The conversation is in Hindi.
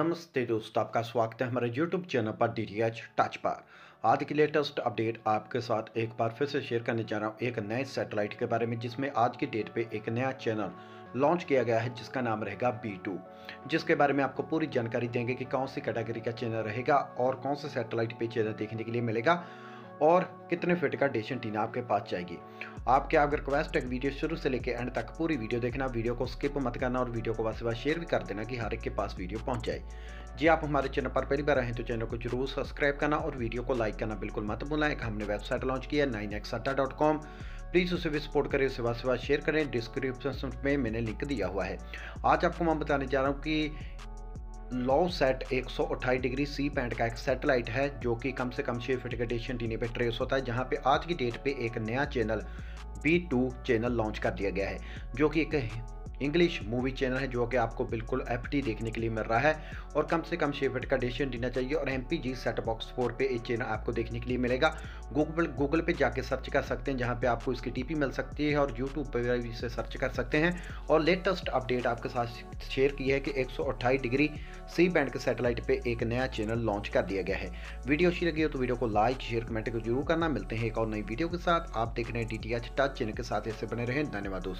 नमस्ते दोस्तों, आपका स्वागत है हमारे YouTube चैनल पर DTH टच पर। आज की लेटेस्ट अपडेट आपके साथ एक बार फिर से शेयर करने जा रहा हूँ एक नए सैटेलाइट के बारे में, जिसमें आज की डेट पे एक नया चैनल लॉन्च किया गया है जिसका नाम रहेगा B2, जिसके बारे में आपको पूरी जानकारी देंगे कि कौन सी कैटेगरी का चैनल रहेगा और कौन से सैटेलाइट पे चैनल देखने के लिए मिलेगा और कितने फिट का डिश एंटीना आपके पास जाएगी। आपके अगर रिक्वेस्ट है वीडियो शुरू से लेकर एंड तक पूरी वीडियो देखना, वीडियो को स्किप मत करना और वीडियो को बस शेयर भी कर देना कि हर एक के पास वीडियो पहुंच जाए। जी आप हमारे चैनल पर पहली बार आए हैं तो चैनल को जरूर सब्सक्राइब करना और वीडियो को लाइक करना बिल्कुल मत भूलना। एक हमने वेबसाइट लॉन्च किया है 9xadda.com, प्लीज़ उसे भी सपोर्ट करें, उसके बाद शेयर करें। डिस्क्रिप्शन में मैंने लिंक दिया हुआ है। आज आपको मैं बताने जा रहा हूँ कि लाओसैट 128 डिग्री सी बैंड का एक सैटेलाइट है जो कि कम से कम 6 फीट के डिश एंटीना पे ट्रेस होता है, जहां पे आज की डेट पे एक नया चैनल B2 चैनल लॉन्च कर दिया गया है जो कि एक इंग्लिश मूवी चैनल है जो कि आपको बिल्कुल FTA देखने के लिए मिल रहा है और कम से कम 6 फीट का डिश एंटीना चाहिए और MPG सेट बॉक्स 4 पे ये चैनल आपको देखने के लिए मिलेगा। गूगल पे जाके सर्च कर सकते हैं जहाँ पे आपको इसकी TP मिल सकती है और यूट्यूब पर भी इसे सर्च कर सकते हैं। और लेटेस्ट अपडेट आपके साथ शेयर की है कि 128 डिग्री सी बैंड के सैटेलाइट पर एक नया चैनल लॉन्च कर दिया गया है। वीडियो अच्छी लगी हो तो वीडियो को लाइक शेयर कमेंट जरूर करना। मिलते हैं एक और नई वीडियो के साथ। आप देख रहे हैं DTH टच, चैनल के साथ ऐसे बने रहें। धन्यवाद दोस्तों।